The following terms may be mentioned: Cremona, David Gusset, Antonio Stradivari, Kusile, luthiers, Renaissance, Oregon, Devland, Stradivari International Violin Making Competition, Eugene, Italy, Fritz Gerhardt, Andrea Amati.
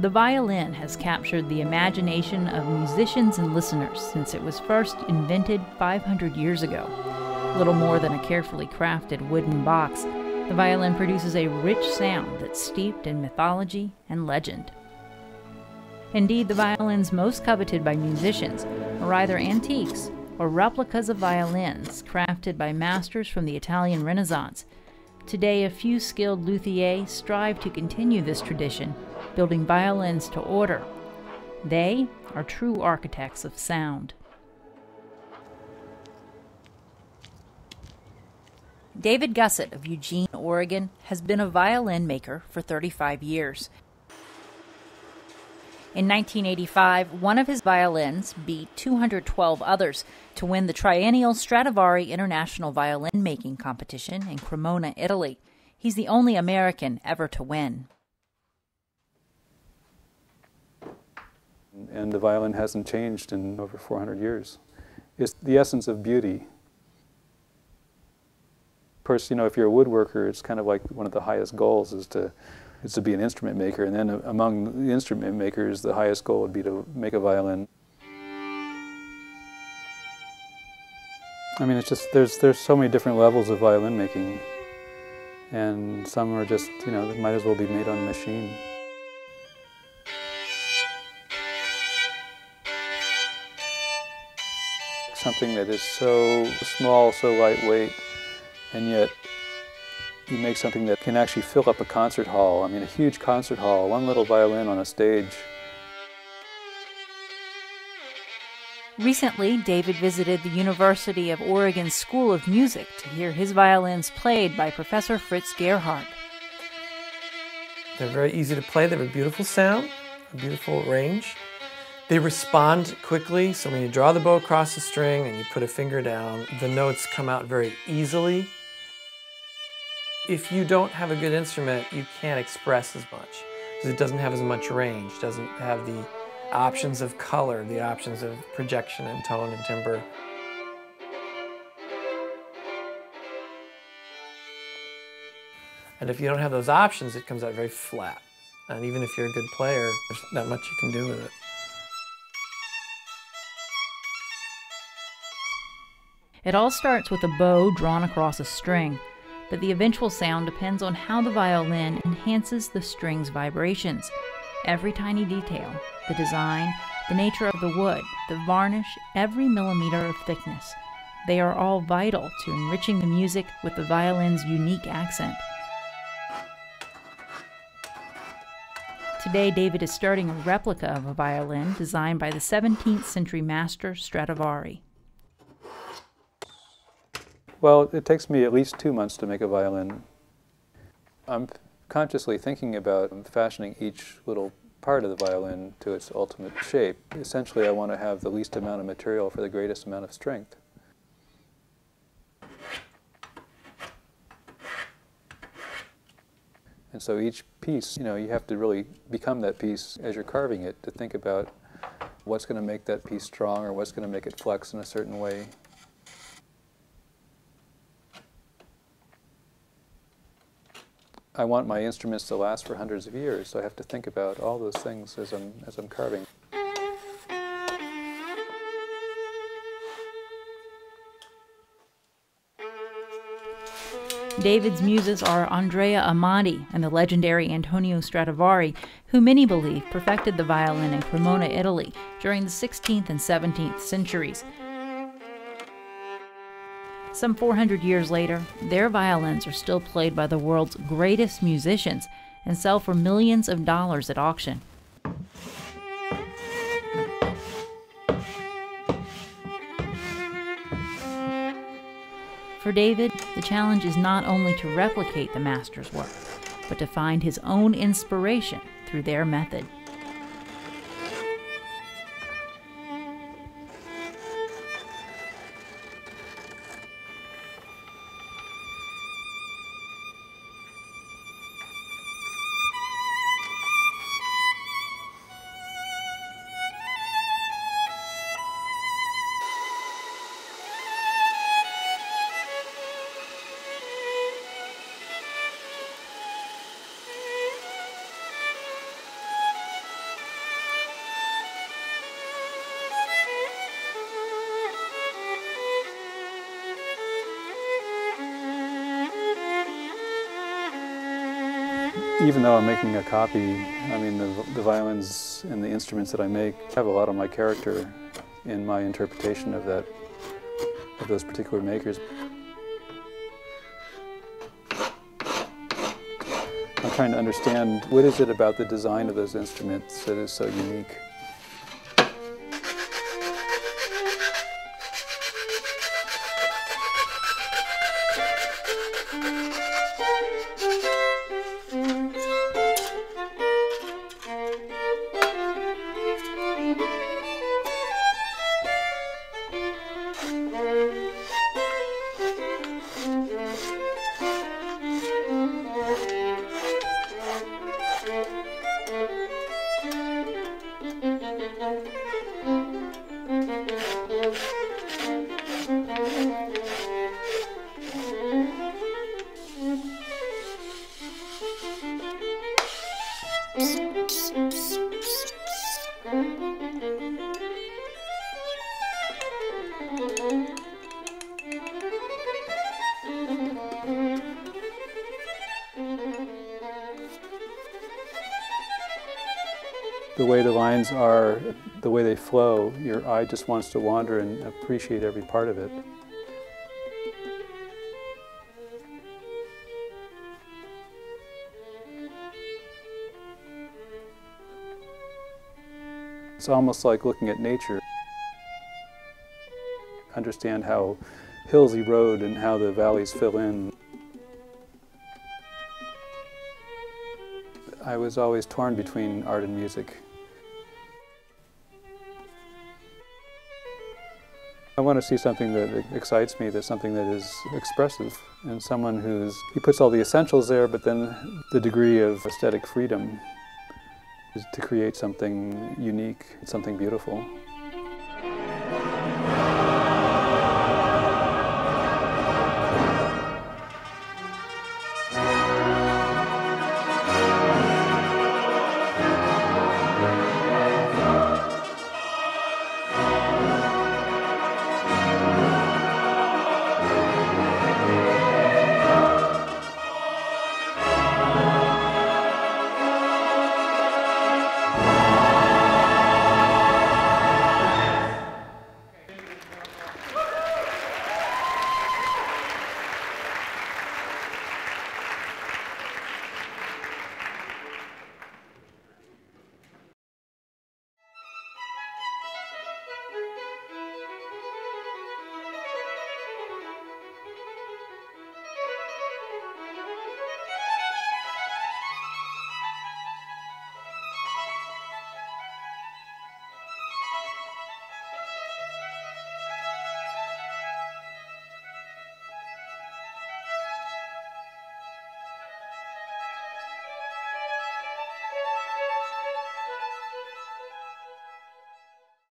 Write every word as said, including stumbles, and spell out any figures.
The violin has captured the imagination of musicians and listeners since it was first invented five hundred years ago. Little more than a carefully crafted wooden box, the violin produces a rich sound that's steeped in mythology and legend. Indeed, the violins most coveted by musicians are either antiques or replicas of violins crafted by masters from the Italian Renaissance. Today, a few skilled luthiers strive to continue this tradition, building violins to order. They are true architects of sound. David Gusset of Eugene, Oregon, has been a violin maker for thirty-five years. In nineteen eighty-five, one of his violins beat two hundred twelve others to win the triennial Stradivari International Violin Making Competition in Cremona, Italy. He's the only American ever to win. And the violin hasn't changed in over four hundred years. It's the essence of beauty. Of course, you know, if you're a woodworker, it's kind of like one of the highest goals is to, is to be an instrument maker. And then among the instrument makers, the highest goal would be to make a violin. I mean, it's just, there's, there's so many different levels of violin making. And some are just, you know, might as well be made on a machine. Something that is so small, so lightweight, and yet you make something that can actually fill up a concert hall. I mean, a huge concert hall, one little violin on a stage. Recently, David visited the University of Oregon School of Music to hear his violins played by Professor Fritz Gerhardt. They're very easy to play. They have a beautiful sound, a beautiful range. They respond quickly, so when you draw the bow across the string and you put a finger down, the notes come out very easily. If you don't have a good instrument, you can't express as much, because it doesn't have as much range, doesn't have the options of color, the options of projection and tone and timbre. And if you don't have those options, it comes out very flat. And even if you're a good player, there's not much you can do with it. It all starts with a bow drawn across a string, but the eventual sound depends on how the violin enhances the string's vibrations. Every tiny detail, the design, the nature of the wood, the varnish, every millimeter of thickness, they are all vital to enriching the music with the violin's unique accent. Today, David is starting a replica of a violin designed by the seventeenth century master Stradivari. Well, it takes me at least two months to make a violin. I'm consciously thinking about fashioning each little part of the violin to its ultimate shape. Essentially, I want to have the least amount of material for the greatest amount of strength. And so each piece, you know, you have to really become that piece as you're carving it, to think about what's going to make that piece strong or what's going to make it flex in a certain way. I want my instruments to last for hundreds of years, so I have to think about all those things as I'm, as I'm carving. David's muses are Andrea Amati and the legendary Antonio Stradivari, who many believe perfected the violin in Cremona, Italy, during the sixteenth and seventeenth centuries. Some four hundred years later, their violins are still played by the world's greatest musicians and sell for millions of dollars at auction. For David, the challenge is not only to replicate the master's work, but to find his own inspiration through their method. even though I'm making a copy, I mean, the, the violins and the instruments that I make have a lot of my character in my interpretation of that, of those particular makers. I'm trying to understand what is it about the design of those instruments that is so unique. The way the lines are, the way they flow, your eye just wants to wander and appreciate every part of it. It's almost like looking at nature. Understand how hills erode and how the valleys fill in. I was always torn between art and music. I want to see something that excites me, that's something that is expressive, and someone who's, he puts all the essentials there, but then the degree of aesthetic freedom is to create something unique, something beautiful.